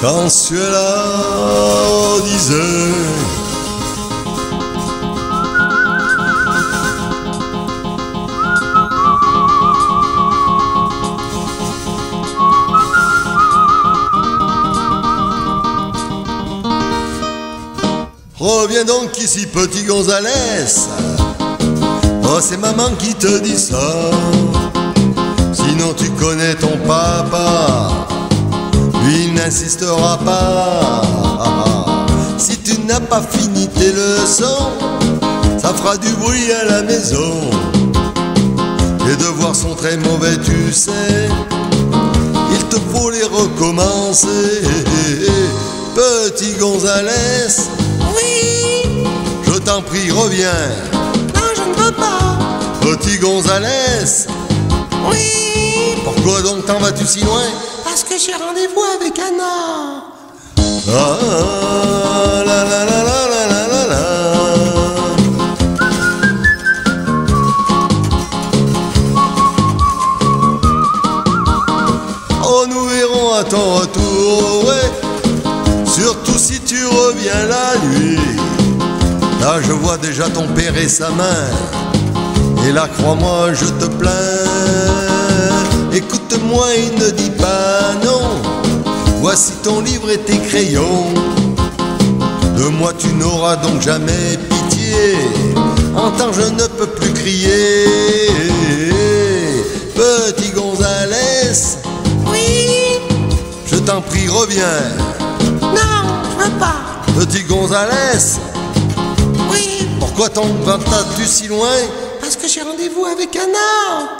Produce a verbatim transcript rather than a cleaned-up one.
Consuela disait reviens donc ici, petit Gonzalez. Oh, c'est maman qui te dit ça. Sinon tu connais ton papa, lui il n'insistera pas. Si tu n'as pas fini tes leçons, ça fera du bruit à la maison. Les devoirs sont très mauvais, tu sais, il te faut les recommencer. Petit Gonzalez, oui, je t'en prie, reviens. Non, je ne veux pas. Petit Gonzalez, oui. Pourquoi donc t'en vas-tu si loin? Parce que j'ai rendez-vous avec Anna. Ah, la, la, la, la. Oh, nous verrons à ton retour, ouais. Surtout si tu reviens la nuit. Là, je vois déjà ton père et sa main. Et là, crois-moi, je te plains. Écoute-moi, il ne dit pas non. Voici ton livre et tes crayons. De moi, tu n'auras donc jamais pitié. Entends, je ne peux plus crier. Petit Gonzalez, oui, je t'en prie, reviens. Non, je veux pas. Petit Gonzalez, oui, pourquoi t'en vas-tu si loin? Parce que j'ai rendez-vous avec Anna.